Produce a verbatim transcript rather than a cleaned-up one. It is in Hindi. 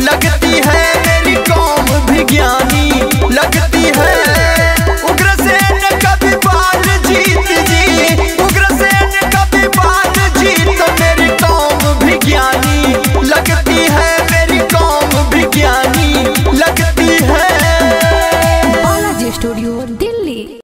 लगती है।